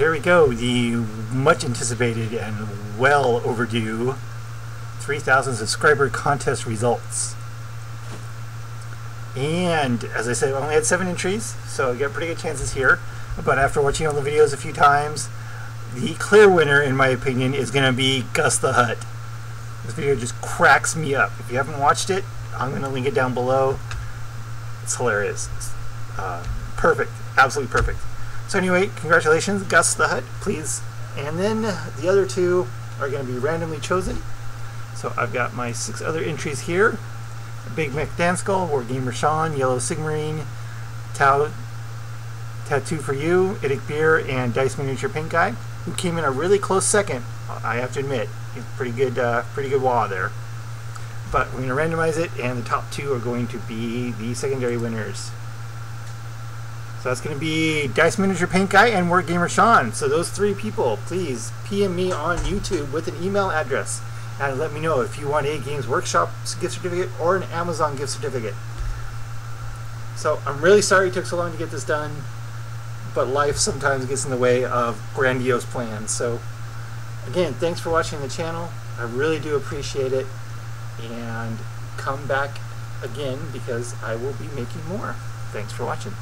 Here we go, the much anticipated and well overdue 3,000 subscriber contest results. And as I said, I only had 7 entries, so I got pretty good chances here. But after watching all the videos a few times, the clear winner, in my opinion, is going to be Gus the Hutt. This video just cracks me up. If you haven't watched it, I'm going to link it down below. It's hilarious. Perfect. Absolutely perfect. So anyway, congratulations, Gus the Hutt, please. And then the other two are going to be randomly chosen. So I've got my 6 other entries here. Big McDanskull, Wargamer Sean, Yellow Sigmarine, Tau Tattoo For You, Itik Beer, and Dice Miniature Pink Guy, who came in a really close second, I have to admit. It's pretty good wah there. But we're going to randomize it, and the top 2 are going to be the secondary winners. So that's going to be Dice Miniature Pink Guy and Wargamer Sean. So those 3 people, please PM me on YouTube with an email address and let me know if you want a Games Workshop gift certificate or an Amazon gift certificate. So I'm really sorry it took so long to get this done, but life sometimes gets in the way of grandiose plans. So again, thanks for watching the channel. I really do appreciate it. And come back again because I will be making more. Thanks for watching.